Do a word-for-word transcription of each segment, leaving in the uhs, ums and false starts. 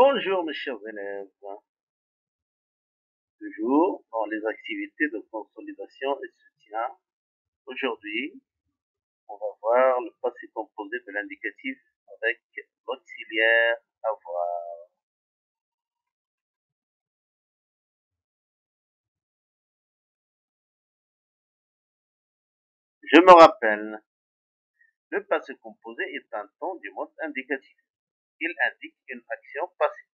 Bonjour, mes chers élèves. Toujours dans les activités de consolidation et soutien. Aujourd'hui, on va voir le passé composé de l'indicatif avec l'auxiliaire avoir. Je me rappelle, le passé composé est un temps du mode indicatif. Il indique une action passée.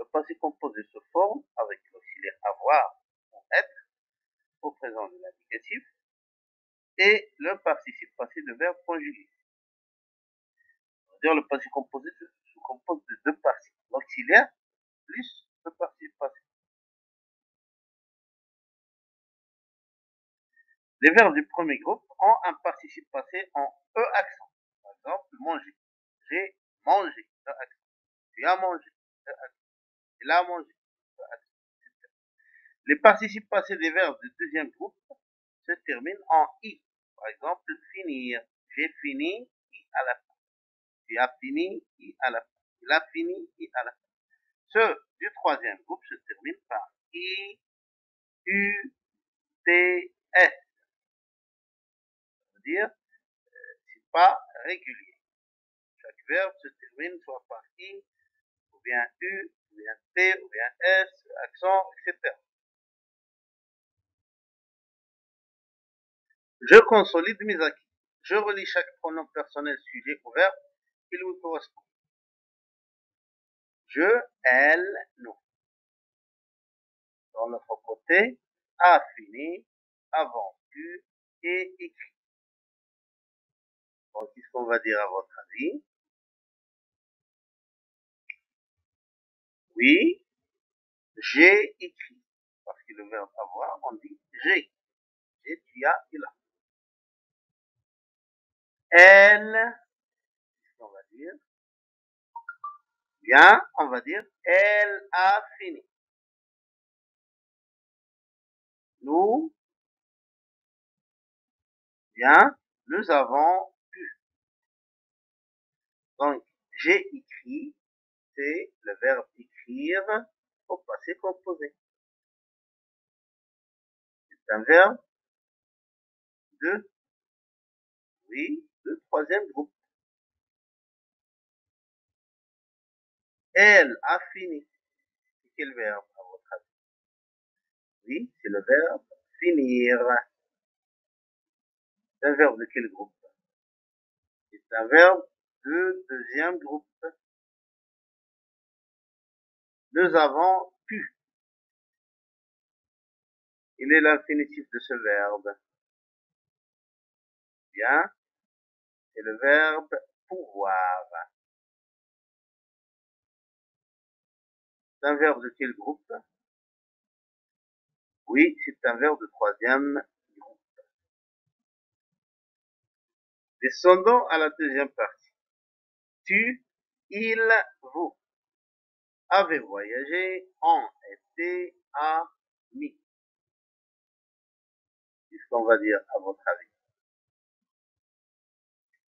Le passé composé se forme avec l'auxiliaire avoir ou être au présent de l'indicatif et le participe passé de verbe conjugué. C'est-à-dire le passé composé se, se compose de deux parties, l'auxiliaire plus le participe passé. Les verbes du premier groupe ont un participe passé en E accent. Par exemple, manger. J'ai mangé. E accent. Tu as mangé. E accent. Il a mangé. E accent. Les participes passés des verbes du deuxième groupe se terminent en I. Par exemple, finir. J'ai fini. I à la fin. Tu as fini. I à la fin. Il a fini. I à la fin. Ceux du troisième groupe se terminent par I, U, T, S. Dire, euh, c'est pas régulier. Chaque verbe se termine soit par I, ou bien U, ou bien T, ou bien S, accent, et cetera. Je consolide mes acquis. Je relie chaque pronom personnel sujet au verbe qui lui correspond. Je, elle, nous. Dans notre côté, a fini, avant U et écrit. Donc, qu'est-ce qu'on va dire à votre avis? Oui, j'ai écrit. Parce que le verbe avoir, on dit j'ai. J'ai, tu as, il a. Elle, qu'est-ce qu'on va dire? Bien, on va dire elle a fini. Nous, bien, nous avons. Donc, j'ai écrit, c'est le verbe écrire au passé composé. C'est un verbe de, oui, le troisième groupe. Elle a fini. C'est quel verbe à votre avis? Oui, c'est le verbe finir. C'est un verbe de quel groupe? C'est un verbe le deuxième groupe. Nous avons pu. Il est l'infinitif de ce verbe. Bien. C'est le verbe pouvoir. C'est un verbe de quel groupe? Oui, c'est un verbe de troisième groupe. Descendons à la deuxième partie. Tu, il, vous avez voyagé, ont été, amis. Qu'est-ce qu'on va dire à votre avis?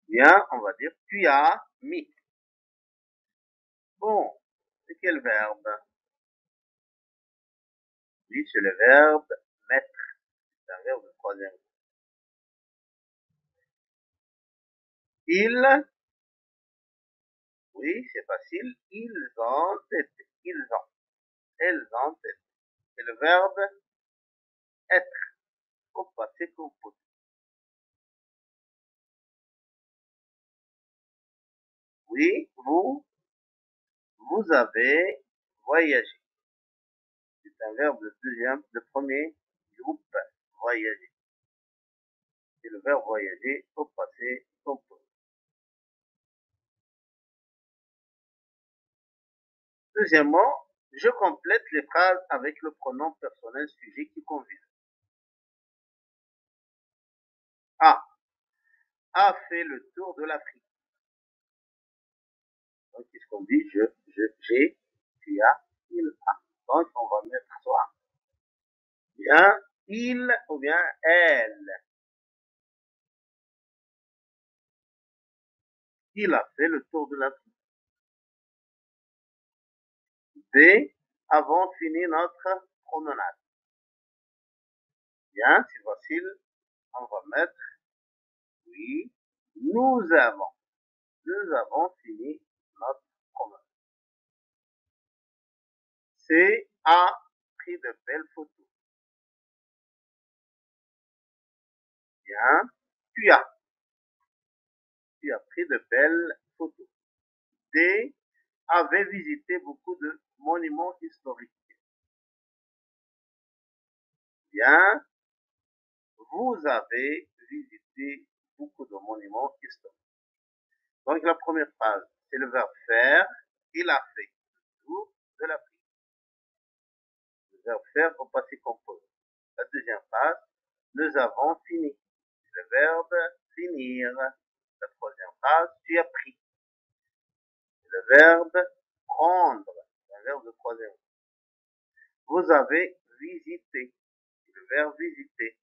Bien, on va dire tu as mis. Bon, c'est quel verbe? Oui, c'est le verbe mettre. C'est un verbe de troisième. Il. Oui, c'est facile. Ils ont été. Ils ont. Elles ont été. C'est le verbe être au passé composé. Oui, vous. Vous avez voyagé. C'est un verbe de deuxième, de premier groupe. Voyager. C'est le verbe voyager au passé composé. Deuxièmement, je complète les phrases avec le pronom personnel sujet qui convient. A. A fait le tour de l'Afrique. Donc, qu'est-ce qu'on dit? Je, je, j'ai, tu as, il a. Donc, on va mettre soit. Bien, il ou bien elle. Il a fait le tour de l'Afrique. D avons fini notre promenade. Bien, c'est facile. On va mettre oui. Nous avons. Nous avons fini notre promenade. C a pris de belles photos. Bien. Tu as. Tu as pris de belles photos. D avait visité beaucoup de monuments historiques. Bien. Vous avez visité beaucoup de monuments historiques. Donc la première phrase, c'est le verbe faire. Il a fait le tour de la prise. Le verbe faire au passé composé. La deuxième phrase, nous avons fini. Le verbe finir. La troisième phrase, tu as pris. Le verbe prendre. Le verbe de troisième. Vous avez visité. Le verbe visiter.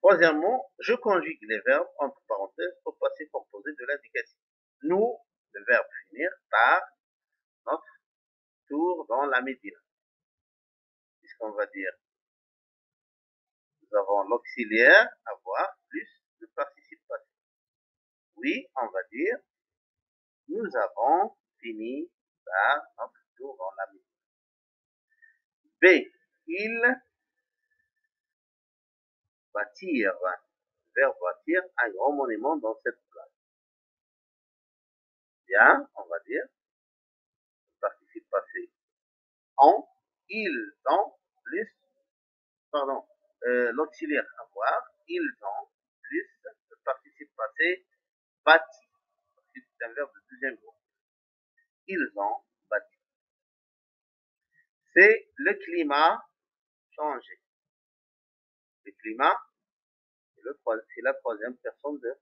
Troisièmement, je conjugue les verbes entre parenthèses au passé composé de l'indicatif. Nous, le verbe finir par notre tour dans la médina. Puisqu'on va dire, nous avons l'auxiliaire avoir plus le participe passé. Oui, on va dire, nous avons fini par notre tour dans la médina. B, il bâtir, vers bâtir un grand monument dans cette place. Bien, on va dire, participe passé en, ils ont plus, pardon, euh, l'auxiliaire avoir, ils ont plus, le participe passé bâti. C'est un verbe de deuxième groupe. Ils ont bâti. C'est le climat changé. Le climat, c'est la troisième personne de,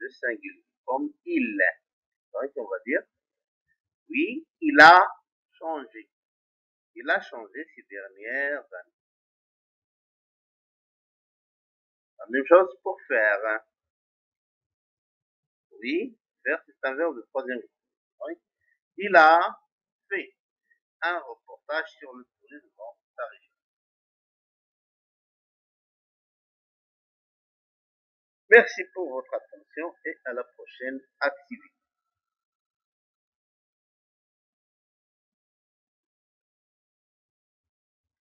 de singulier, comme il. Donc, on va dire, oui, il a changé. Il a changé ces dernières années. La même chose pour faire. Oui, faire, c'est un verbe de troisième groupe. Il a fait un reportage sur le tourisme dans sa région. Merci pour votre attention et à la prochaine activité.